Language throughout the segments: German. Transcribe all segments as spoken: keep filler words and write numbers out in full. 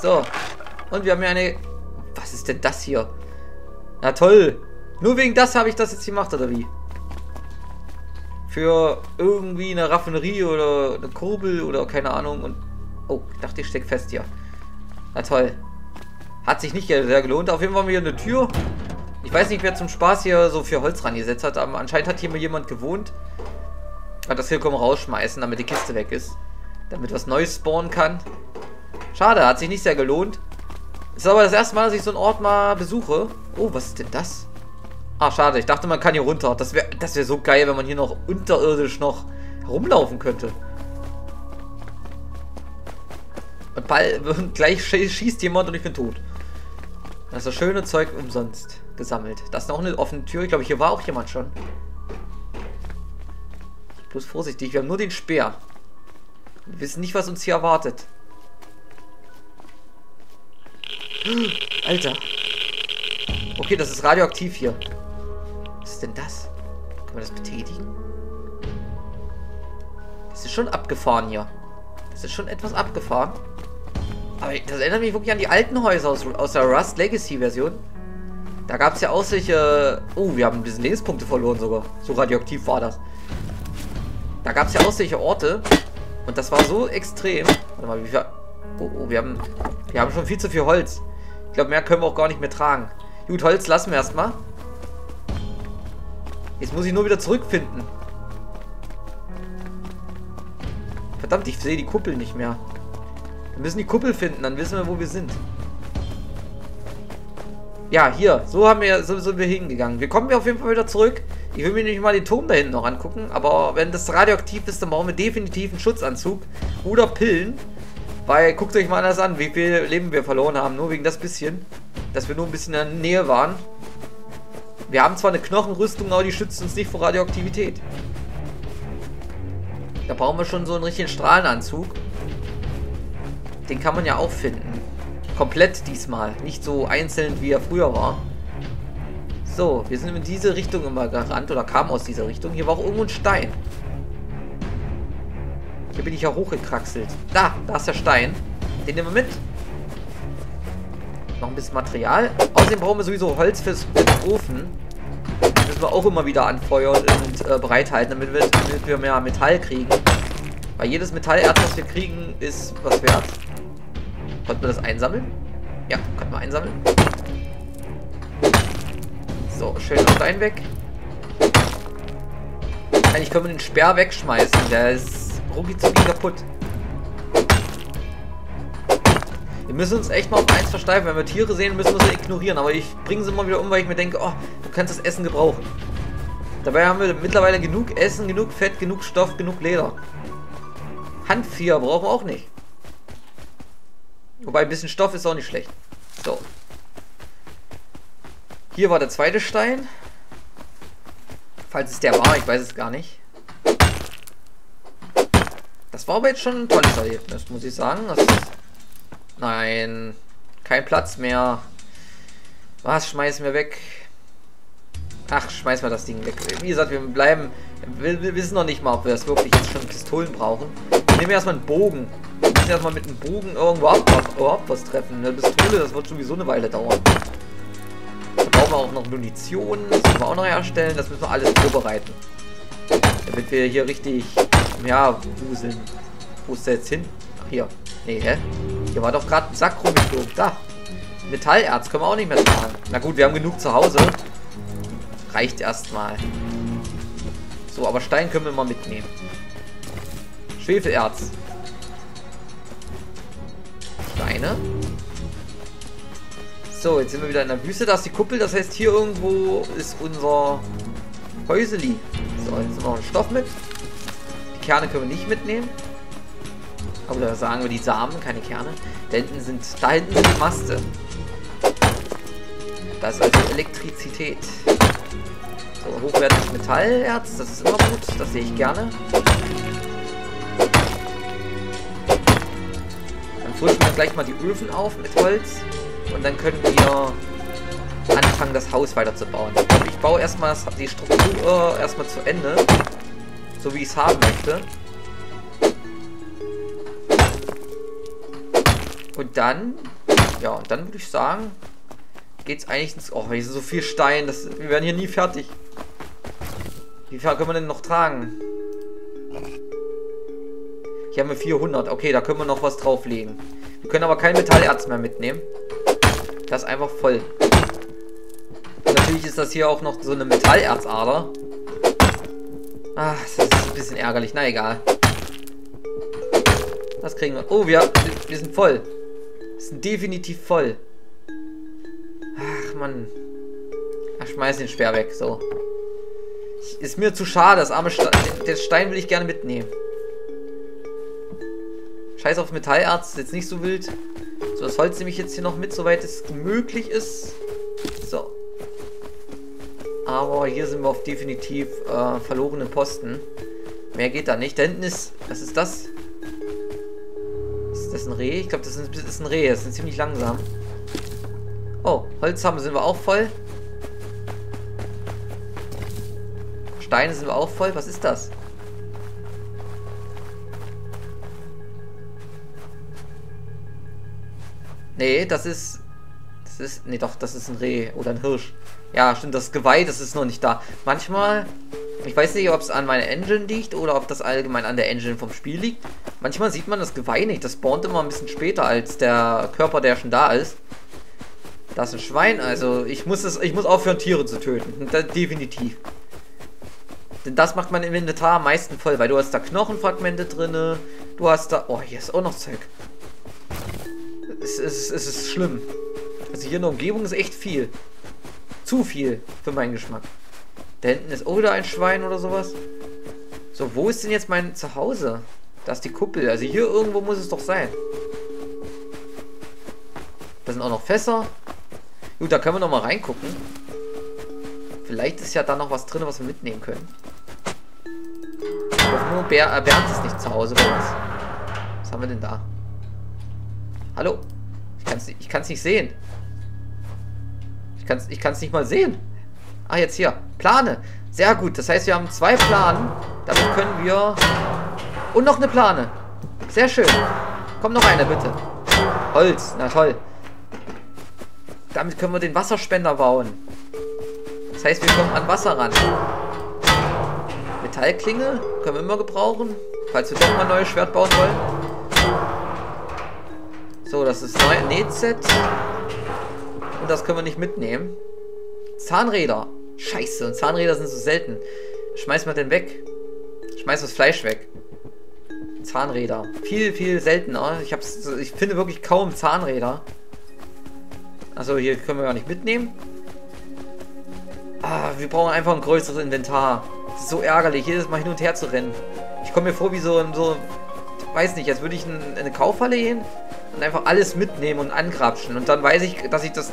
So. Und wir haben hier eine... Was ist denn das hier? Na toll. Nur wegen das habe ich das jetzt gemacht, oder wie? Für irgendwie eine Raffinerie oder eine Kurbel oder keine Ahnung. Und oh, ich dachte, ich stecke fest hier. Na toll. Hat sich nicht sehr gelohnt. Auf jeden Fall haben wir hier eine Tür. Ich weiß nicht, wer zum Spaß hier so viel Holz rangesetzt hat. Aber anscheinend hat hier mal jemand gewohnt. Hat das hier komm rausschmeißen, damit die Kiste weg ist. Damit was Neues spawnen kann. Schade, hat sich nicht sehr gelohnt. Ist aber das erste Mal, dass ich so einen Ort mal besuche. Oh, was ist denn das? Ah, schade. Ich dachte, man kann hier runter. Das wäre das wär so geil, wenn man hier noch unterirdisch noch herumlaufen könnte. Und, bald, und gleich schießt jemand und ich bin tot. Das ist das schöne Zeug umsonst gesammelt. Das ist noch eine offene Tür. Ich glaube, hier war auch jemand schon. Bloß vorsichtig. Wir haben nur den Speer. Wir wissen nicht, was uns hier erwartet. Alter. Okay, das ist radioaktiv hier. Was ist denn das? Kann man das betätigen? Das ist schon abgefahren hier. Das ist schon etwas abgefahren. Aber das erinnert mich wirklich an die alten Häuser aus, aus der Rust Legacy Version. Da gab es ja auch solche... Oh, wir haben ein bisschen Lebenspunkte verloren sogar. So radioaktiv war das. Da gab es ja auch solche Orte. Und das war so extrem. Warte mal, wie viel... Oh, oh, wir haben... Wir haben schon viel zu viel Holz. Ich glaube, mehr können wir auch gar nicht mehr tragen. Gut, Holz lassen wir erstmal. Jetzt muss ich nur wieder zurückfinden. Verdammt, ich sehe die Kuppel nicht mehr. Wir müssen die Kuppel finden, dann wissen wir, wo wir sind. Ja, hier. So haben wir, so sind wir hingegangen. Wir kommen ja auf jeden Fall wieder zurück. Ich will mir nämlich mal den Turm da hinten noch angucken. Aber wenn das radioaktiv ist, dann brauchen wir definitiv einen Schutzanzug. Oder Pillen. Weil, guckt euch mal anders an, wie viel Leben wir verloren haben. Nur wegen das bisschen. Dass wir nur ein bisschen in der Nähe waren. Wir haben zwar eine Knochenrüstung, aber die schützt uns nicht vor Radioaktivität. Da brauchen wir schon so einen richtigen Strahlenanzug. Den kann man ja auch finden. Komplett diesmal. Nicht so einzeln, wie er früher war. So, wir sind in diese Richtung immer gerannt. Oder kamen aus dieser Richtung. Hier war auch irgendwo ein Stein. Hier bin ich ja hochgekraxelt. Da, da ist der Stein. Den nehmen wir mit. Noch ein bisschen Material. Außerdem brauchen wir sowieso Holz fürs Ofen. Das müssen wir auch immer wieder anfeuern und äh, bereithalten, damit wir, damit wir mehr Metall kriegen. Weil jedes Metallerz, was wir kriegen, ist was wert. Konnten wir das einsammeln? Ja, konnten wir einsammeln. So, schön Stein weg. Eigentlich können wir den Speer wegschmeißen. Der ist rucki-zucki kaputt. Wir müssen uns echt mal auf eins versteifen. Wenn wir Tiere sehen, müssen wir sie ignorieren. Aber ich bringe sie immer wieder um, weil ich mir denke, oh, du kannst das Essen gebrauchen. Dabei haben wir mittlerweile genug Essen, genug Fett, genug Stoff, genug Leder. Handvier brauchen wir auch nicht. Wobei ein bisschen Stoff ist auch nicht schlecht. So. Hier war der zweite Stein. Falls es der war, ich weiß es gar nicht. Das war aber jetzt schon ein tolles Erlebnis, muss ich sagen. Das ist nein, kein Platz mehr. Was schmeißen wir weg? Ach, schmeißen wir das Ding weg. Wie gesagt, wir bleiben. Wir, wir wissen noch nicht mal, ob wir das wirklich jetzt schon Pistolen brauchen. Wir nehmen erstmal einen Bogen. Wir müssen erstmal mit einem Bogen irgendwo überhaupt was treffen. Eine Pistole, das wird sowieso eine Weile dauern. Da brauchen wir auch noch Munition. Das müssen wir auch noch herstellen. Das müssen wir alles vorbereiten. Damit wir hier richtig. Ja, wuseln. Wo ist der jetzt hin? Ach, hier. Nee, hä? Hier war doch gerade ein Sack rumgeflogen. Da. Metallerz können wir auch nicht mehr tragen. Na gut, wir haben genug zu Hause. Reicht erstmal. So, aber Stein können wir mal mitnehmen. Schwefelerz. Steine. So, jetzt sind wir wieder in der Wüste. Da ist die Kuppel. Das heißt, hier irgendwo ist unser Häuseli. So, jetzt nehmen wir noch einen Stoff mit. Die Kerne können wir nicht mitnehmen. Aber da sagen wir die Samen, keine Kerne. Da hinten sind, da hinten sind die Maste. Das ist also Elektrizität. So, hochwertiges Metallerz, das ist immer gut, das sehe ich gerne. Dann frühstücken wir gleich mal die Öfen auf mit Holz. Und dann können wir anfangen, das Haus weiterzubauen. Ich baue erstmal die Struktur erstmal zu Ende. So wie ich es haben möchte. Und dann, ja, und dann würde ich sagen, geht's eigentlich ins... Oh, hier sind so viel Stein, das, wir werden hier nie fertig. Wie viel können wir denn noch tragen? Hier haben wir vierhundert. Okay, da können wir noch was drauflegen. Wir können aber kein Metallerz mehr mitnehmen. Das ist einfach voll. Und natürlich ist das hier auch noch so eine Metallerzader. Ach, das ist ein bisschen ärgerlich. Na egal. Das kriegen wir. Oh, wir, wir sind voll. Wir sind definitiv voll. Ach, Mann. Ach, schmeiß den Speer weg. So. Ist mir zu schade, das arme Stein. Den Stein will ich gerne mitnehmen. Scheiß auf Metallerz, ist jetzt nicht so wild. So, das Holz nehme ich jetzt hier noch mit, soweit es möglich ist. So. Aber hier sind wir auf definitiv äh, verlorenen Posten. Mehr geht da nicht. Da hinten ist... Was ist das? Ist das ein Reh? Ich glaube, das ist, das ist ein Reh. Das sind ziemlich langsam. Oh, Holz haben sind wir auch voll. Steine sind wir auch voll. Was ist das? Nee, das ist... Das ist... Nee, doch, das ist ein Reh oder ein Hirsch. Ja, stimmt, das Geweih, das ist noch nicht da. Manchmal... Ich weiß nicht, ob es an meiner Engine liegt oder ob das allgemein an der Engine vom Spiel liegt. Manchmal sieht man das Geweih nicht. Das spawnt immer ein bisschen später als der Körper, der schon da ist. Das ist ein Schwein, also ich muss, das, ich muss aufhören, Tiere zu töten. Das, definitiv. Denn das macht man im Inventar am meisten voll, weil du hast da Knochenfragmente drin, du hast da... Oh, hier ist auch noch Zeug. Es, es, es ist schlimm. Also hier in der Umgebung ist echt viel. Zu viel für meinen Geschmack. Da hinten ist auch wieder ein Schwein oder sowas. So, wo ist denn jetzt mein Zuhause? Da ist die Kuppel. Also hier irgendwo muss es doch sein. Da sind auch noch Fässer. Gut, da können wir nochmal reingucken. Vielleicht ist ja da noch was drin, was wir mitnehmen können. Aber nur Ber äh, Bernd ist nicht zu Hause bei uns. Was haben wir denn da? Hallo? Ich kann es ich kann's nicht sehen. Ich kann es ich kann's nicht mal sehen. Ah, jetzt hier. Plane. Sehr gut. Das heißt, wir haben zwei Planen. Damit können wir... Und noch eine Plane. Sehr schön. Komm, noch eine, bitte. Holz. Na toll. Damit können wir den Wasserspender bauen. Das heißt, wir kommen an Wasser ran. Metallklinge können wir immer gebrauchen. Falls wir doch mal ein neues Schwert bauen wollen. So, das ist neu. Nähset. Und das können wir nicht mitnehmen. Zahnräder. Scheiße, und Zahnräder sind so selten. Schmeiß mal den weg. Schmeiß das Fleisch weg. Zahnräder. Viel, viel seltener. Ich, hab's, ich finde wirklich kaum Zahnräder. Also hier können wir gar nicht mitnehmen. Ah, wir brauchen einfach ein größeres Inventar. Das ist so ärgerlich, jedes Mal hin und her zu rennen. Ich komme mir vor wie so ein... So, weiß nicht, als würde ich in eine Kaufhalle gehen und einfach alles mitnehmen und angrapschen. Und dann weiß ich, dass ich das...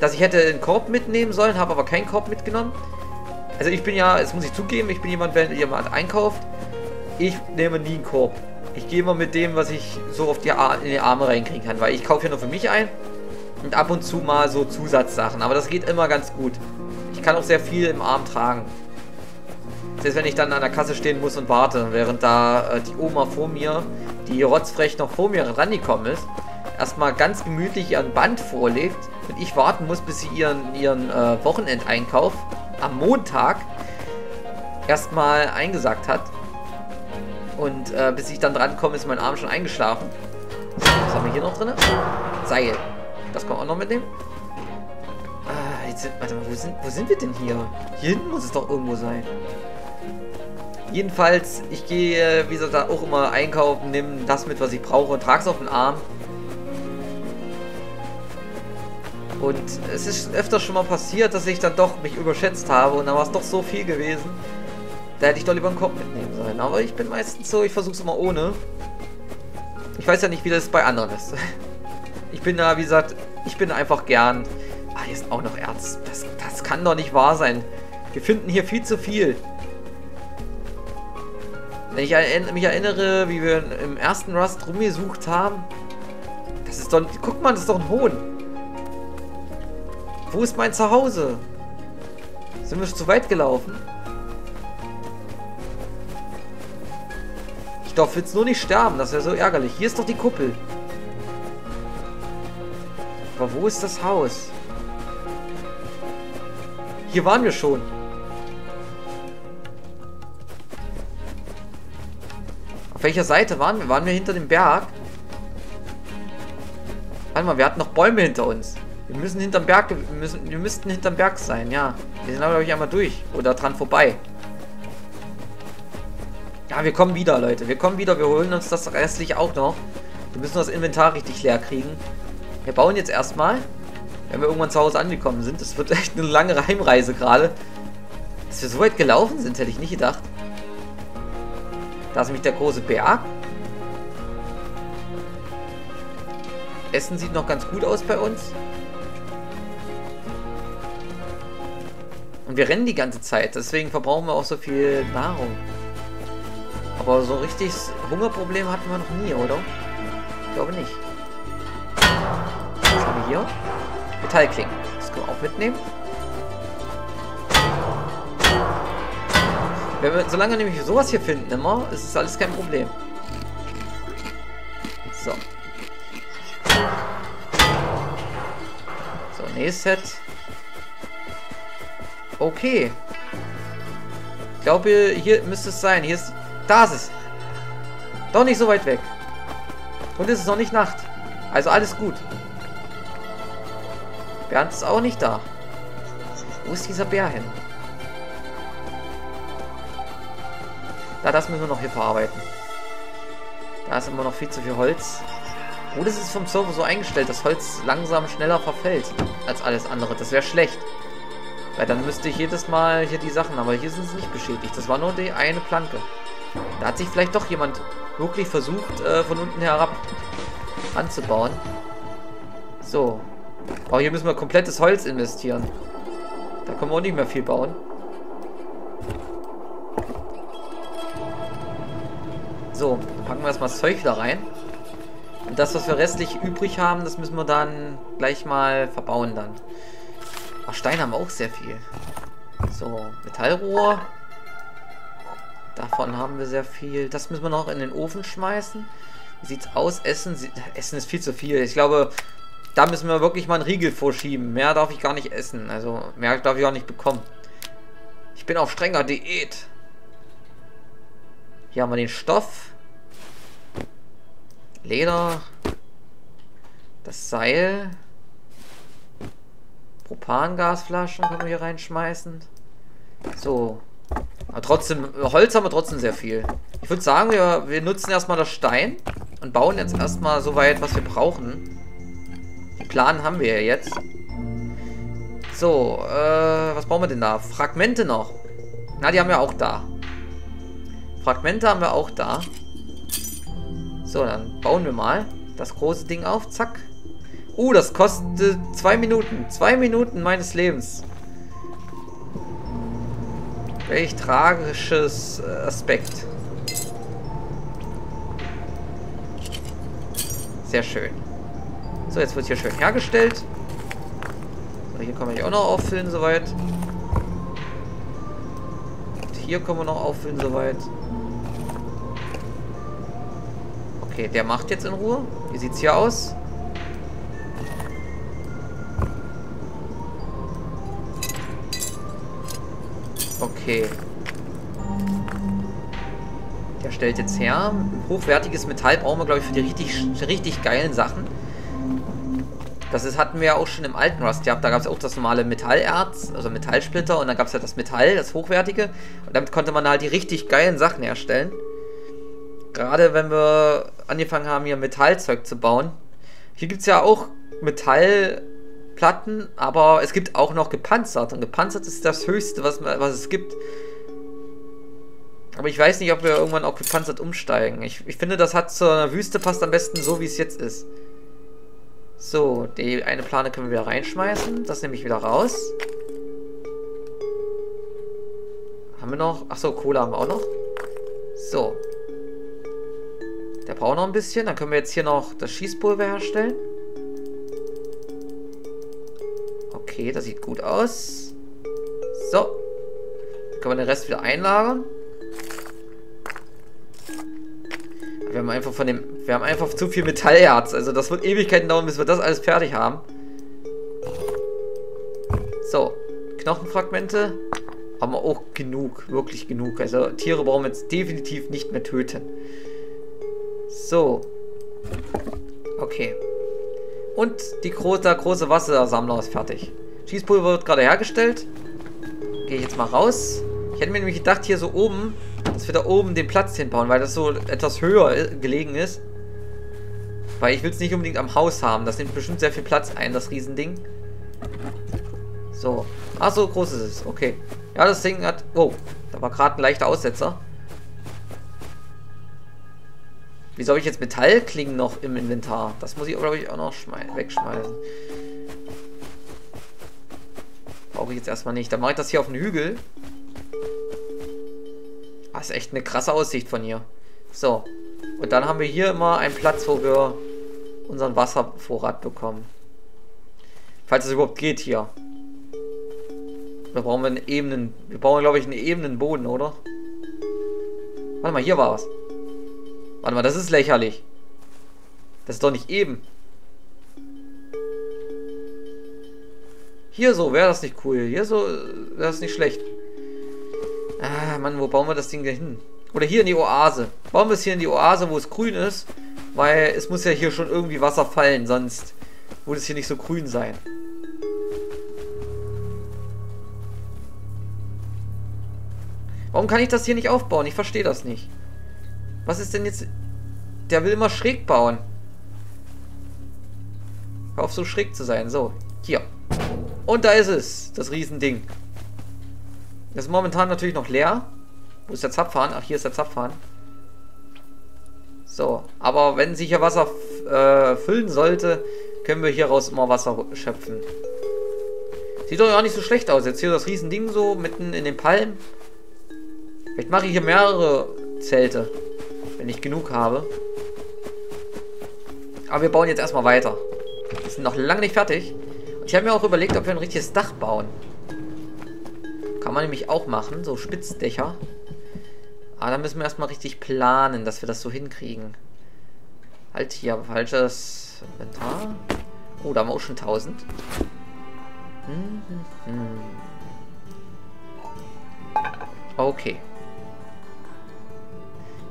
Dass ich hätte einen Korb mitnehmen sollen, habe aber keinen Korb mitgenommen. Also ich bin ja, das muss ich zugeben, ich bin jemand, wenn jemand einkauft, ich nehme nie einen Korb. Ich gehe immer mit dem, was ich so auf die Ar in die Arme reinkriegen kann, weil ich kaufe ja nur für mich ein und ab und zu mal so Zusatzsachen. Aber das geht immer ganz gut. Ich kann auch sehr viel im Arm tragen. Selbst wenn ich dann an der Kasse stehen muss und warte, während da äh, die Oma vor mir, die rotzfrech noch vor mir rangekommen ist, erstmal ganz gemütlich ihren Band vorlegt und ich warten muss, bis sie ihren, ihren äh, Wochenendeinkauf am Montag erstmal eingesackt hat. Und äh, bis ich dann dran komme, ist mein Arm schon eingeschlafen. So, was haben wir hier noch drin? Seil. Das kann man auch noch mitnehmen. Ah, jetzt sind, warte mal, wo sind, wo sind wir denn hier? Hier hinten muss es doch irgendwo sein. Jedenfalls, ich gehe, wie gesagt, auch immer einkaufen, nehme das mit, was ich brauche und trage es auf den Arm. Und es ist öfter schon mal passiert, dass ich dann doch mich überschätzt habe und dann war es doch so viel gewesen. Da hätte ich doch lieber einen Korb mitnehmen sollen. Aber ich bin meistens so, ich versuche es immer ohne. Ich weiß ja nicht, wie das bei anderen ist. Ich bin da, wie gesagt, ich bin einfach gern... Ah, hier ist auch noch Erz. Das, das kann doch nicht wahr sein. Wir finden hier viel zu viel. Wenn ich mich erinnere, wie wir im ersten Rust rumgesucht haben. Das ist doch... Guck mal, das ist doch ein Hohn. Wo ist mein Zuhause? Sind wir schon zu weit gelaufen? Ich darf jetzt nur nicht sterben, das wäre so ärgerlich. Hier ist doch die Kuppel. Aber wo ist das Haus? Hier waren wir schon. Auf welcher Seite waren wir? Waren wir hinter dem Berg? Warte mal, wir hatten noch Bäume hinter uns. Wir müssen hinterm Berg, wir, müssen, wir müssten hinterm Berg sein, ja. Wir sind aber, glaube ich, einmal durch. Oder dran vorbei. Ja, wir kommen wieder, Leute. Wir kommen wieder. Wir holen uns das restliche auch noch. Wir müssen das Inventar richtig leer kriegen. Wir bauen jetzt erstmal. Wenn wir irgendwann zu Hause angekommen sind. Das wird echt eine lange Heimreise gerade. Dass wir so weit gelaufen sind, hätte ich nicht gedacht. Da ist nämlich der große Berg. Essen sieht noch ganz gut aus bei uns. Und wir rennen die ganze Zeit. Deswegen verbrauchen wir auch so viel Nahrung. Aber so ein richtiges Hungerproblem hatten wir noch nie, oder? Ich glaube nicht. Was haben wir hier? Metallklingen. Das können wir auch mitnehmen. Wenn wir, solange wir nämlich sowas hier finden immer, ist es alles kein Problem. So. So, nächstes Set. Okay. Ich glaube, hier müsste es sein. Hier ist... Da ist es. Doch nicht so weit weg. Und es ist noch nicht Nacht. Also alles gut. Bernd ist auch nicht da. Wo ist dieser Bär hin? Da, das müssen wir noch hier verarbeiten. Da ist immer noch viel zu viel Holz. Oh, das ist vom Server so eingestellt, dass Holz langsam schneller verfällt als alles andere. Das wäre schlecht. Weil dann müsste ich jedes Mal hier die Sachen, aber hier sind sie nicht beschädigt. Das war nur die eine Planke. Da hat sich vielleicht doch jemand wirklich versucht, äh, von unten herab anzubauen. So. Oh, hier müssen wir komplettes Holz investieren. Da können wir auch nicht mehr viel bauen. So, dann packen wir erstmal das Zeug da rein. Und das, was wir restlich übrig haben, das müssen wir dann gleich mal verbauen dann. Ach, Stein haben wir auch sehr viel. So, Metallrohr. Davon haben wir sehr viel. Das müssen wir noch in den Ofen schmeißen. Wie sieht's aus? Essen, Essen ist viel zu viel. Ich glaube, da müssen wir wirklich mal einen Riegel vorschieben. Mehr darf ich gar nicht essen. Also, mehr darf ich auch nicht bekommen. Ich bin auf strenger Diät. Hier haben wir den Stoff. Leder. Das Seil. Propangasflaschen können wir hier reinschmeißen. So. Aber trotzdem, Holz haben wir trotzdem sehr viel. Ich würde sagen, wir, wir nutzen erstmal das Stein und bauen jetzt erstmal so weit, was wir brauchen. Den Plan haben wir ja jetzt. So, äh, was brauchen wir denn da? Fragmente noch. Na, die haben wir auch da. Fragmente haben wir auch da. So, dann bauen wir mal das große Ding auf. Zack. Uh, das kostet zwei Minuten. Zwei Minuten meines Lebens. Welch tragisches Aspekt. Sehr schön. So, jetzt wird hier schön hergestellt. So, hier können wir hier auch noch auffüllen, soweit. Und hier können wir noch auffüllen, soweit. Okay, der macht jetzt in Ruhe. Wie sieht's hier aus? Okay. Der stellt jetzt her. Hochwertiges Metall brauchen wir, glaube ich, für die richtig, richtig geilen Sachen. Das ist, hatten wir ja auch schon im alten Rust gehabt. Da gab es auch das normale Metallerz, also Metallsplitter. Und dann gab es halt das Metall, das hochwertige. Und damit konnte man halt die richtig geilen Sachen herstellen. Gerade wenn wir angefangen haben, hier Metallzeug zu bauen. Hier gibt es ja auch Metall... Platten, aber es gibt auch noch gepanzert. Und gepanzert ist das Höchste, was, was es gibt. Aber ich weiß nicht, ob wir irgendwann auch gepanzert umsteigen. Ich, ich finde, das hat zur so Wüste passt am besten so, wie es jetzt ist. So, die eine Plane können wir wieder reinschmeißen. Das nehme ich wieder raus. Haben wir noch? Achso, Kohle haben wir auch noch. So. Der braucht noch ein bisschen. Dann können wir jetzt hier noch das Schießpulver herstellen. Okay, das sieht gut aus. So. Dann können wir den Rest wieder einlagern. Wir haben einfach von dem... Wir haben einfach zu viel Metallerz. Also das wird Ewigkeiten dauern, bis wir das alles fertig haben. So, Knochenfragmente haben wir auch genug, wirklich genug. Also Tiere brauchen wir jetzt definitiv nicht mehr töten. So. Okay. Und die große, der große Wassersammler ist fertig. Schießpulver wird gerade hergestellt. Gehe ich jetzt mal raus. Ich hätte mir nämlich gedacht, hier so oben, dass wir da oben den Platz hinbauen, weil das so etwas höher gelegen ist. Weil ich will es nicht unbedingt am Haus haben. Das nimmt bestimmt sehr viel Platz ein, das Riesending. So. Ach so, groß ist es. Okay. Ja, das Ding hat... Oh, da war gerade ein leichter Aussetzer. Wieso habe ich jetzt Metallklingen noch im Inventar? Das muss ich, glaube ich, auch noch wegschmeißen. Brauche ich jetzt erstmal nicht. Dann mache ich das hier auf den Hügel. Das ist echt eine krasse Aussicht von hier. So. Und dann haben wir hier immer einen Platz, wo wir unseren Wasservorrat bekommen. Falls es überhaupt geht hier. Da brauchen wir einen ebenen... Wir brauchen, glaube ich, einen ebenen Boden, oder? Warte mal, hier war was. Warte mal, das ist lächerlich. Das ist doch nicht eben. Hier so, wäre das nicht cool. Hier so, wäre das nicht schlecht. Ah, Mann, wo bauen wir das Ding denn hin? Oder hier in die Oase. Bauen wir es hier in die Oase, wo es grün ist. Weil es muss ja hier schon irgendwie Wasser fallen, sonst würde es hier nicht so grün sein. Warum kann ich das hier nicht aufbauen? Ich verstehe das nicht. Was ist denn jetzt... Der will immer schräg bauen. Hör auf, so schräg zu sein. So, hier. Und da ist es, das Riesending. Das ist momentan natürlich noch leer. Wo ist der Zapfhahn? Ach, hier ist der Zapfhahn. So, aber wenn sich hier Wasser äh, füllen sollte, können wir hieraus immer Wasser schöpfen. Sieht doch auch nicht so schlecht aus. Jetzt hier das Riesending so, mitten in den Palmen. Vielleicht mache ich hier mehrere Zelte, wenn ich genug habe. Aber wir bauen jetzt erstmal weiter. Wir sind noch lange nicht fertig. Und ich habe mir auch überlegt, ob wir ein richtiges Dach bauen. Kann man nämlich auch machen, so Spitzdächer. Aber da müssen wir erstmal richtig planen, dass wir das so hinkriegen. Halt hier, falsches Inventar. Oh, da haben wir auch schon tausend. Okay.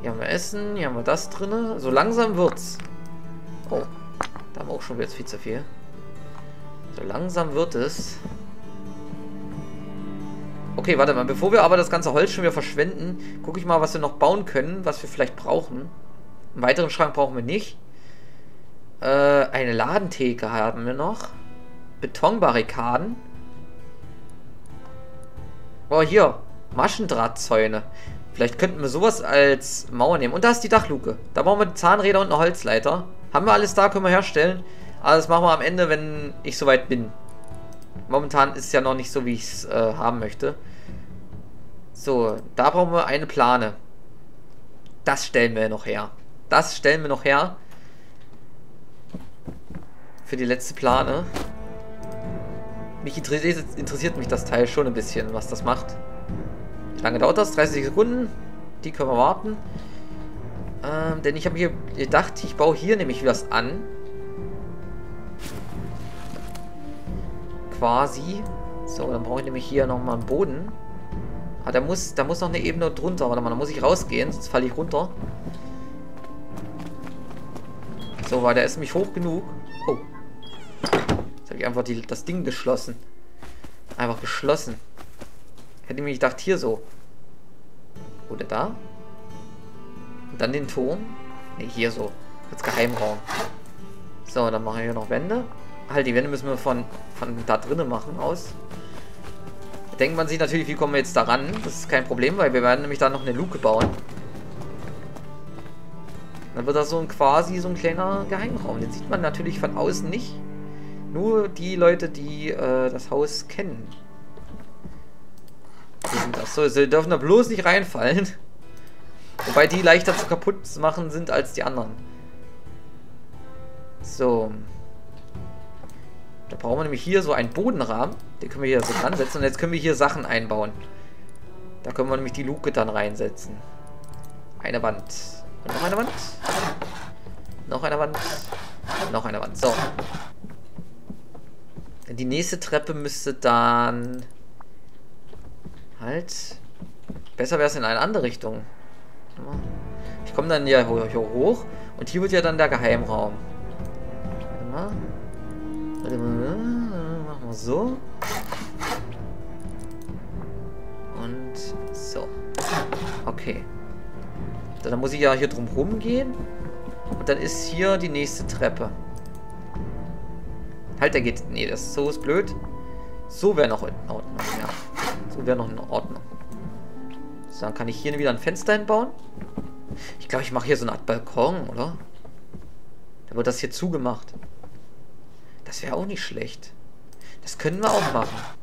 Hier haben wir Essen, hier haben wir das drin. So langsam wird's. Oh, da haben wir auch schon wieder viel zu viel. So langsam wird es. Okay, warte mal. Bevor wir aber das ganze Holz schon wieder verschwenden, gucke ich mal, was wir noch bauen können, was wir vielleicht brauchen. Einen weiteren Schrank brauchen wir nicht. Äh, eine Ladentheke haben wir noch. Betonbarrikaden. Oh, hier. Maschendrahtzäune. Vielleicht könnten wir sowas als Mauer nehmen. Und da ist die Dachluke. Da brauchen wir die Zahnräder und eine Holzleiter. Haben wir alles da, können wir herstellen. Aber das machen wir am Ende, wenn ich soweit bin. Momentan ist es ja noch nicht so, wie ich es äh, haben möchte. So, da brauchen wir eine Plane. Das stellen wir noch her. Das stellen wir noch her. Für die letzte Plane. Mich interessiert, interessiert mich das Teil schon ein bisschen, was das macht. Wie lange dauert das? dreißig Sekunden. Die können wir warten. Ähm, denn ich habe mir gedacht, ich baue hier nämlich was an. Quasi. So, dann brauche ich nämlich hier nochmal einen Boden. Ah, da muss, da muss noch eine Ebene drunter. Warte mal, da muss ich rausgehen, sonst falle ich runter. So, weil der ist nämlich hoch genug. Oh. Jetzt habe ich einfach die, das Ding geschlossen. Einfach geschlossen. Hätte ich mir gedacht, hier so. Oder da. Und dann den Turm. Ne, hier so. Als Geheimraum. So, dann machen wir hier noch Wände. Halt, die Wände müssen wir von, von da drinnen machen aus. Da denkt man sich natürlich, wie kommen wir jetzt daran? Das ist kein Problem, weil wir werden nämlich da noch eine Luke bauen. Dann wird das so ein quasi so ein kleiner Geheimraum. Den sieht man natürlich von außen nicht. Nur die Leute, die äh, das Haus kennen. Achso, sie dürfen da bloß nicht reinfallen. Wobei die leichter zu kaputt zu machen sind als die anderen. So. Da brauchen wir nämlich hier so einen Bodenrahmen. Den können wir hier so dran setzen. Und jetzt können wir hier Sachen einbauen. Da können wir nämlich die Luke dann reinsetzen. Eine Wand. Und noch eine Wand. Noch eine Wand. Noch eine Wand. So. Die nächste Treppe müsste dann... Halt. Besser wäre es in eine andere Richtung. Ich komme dann hier hoch. Und hier wird ja dann der Geheimraum. Warte mal. Warte mal. Machen wir so. Und so. Okay. Dann muss ich ja hier drum rumgehen. Und dann ist hier die nächste Treppe. Halt, der geht... Nee, das ist so ist blöd. So wäre noch in Ordnung, ja. So wäre noch in Ordnung. So, dann kann ich hier wieder ein Fenster hinbauen. Ich glaube, ich mache hier so eine Art Balkon, oder? Da wird das hier zugemacht. Das wäre auch nicht schlecht. Das können wir auch machen.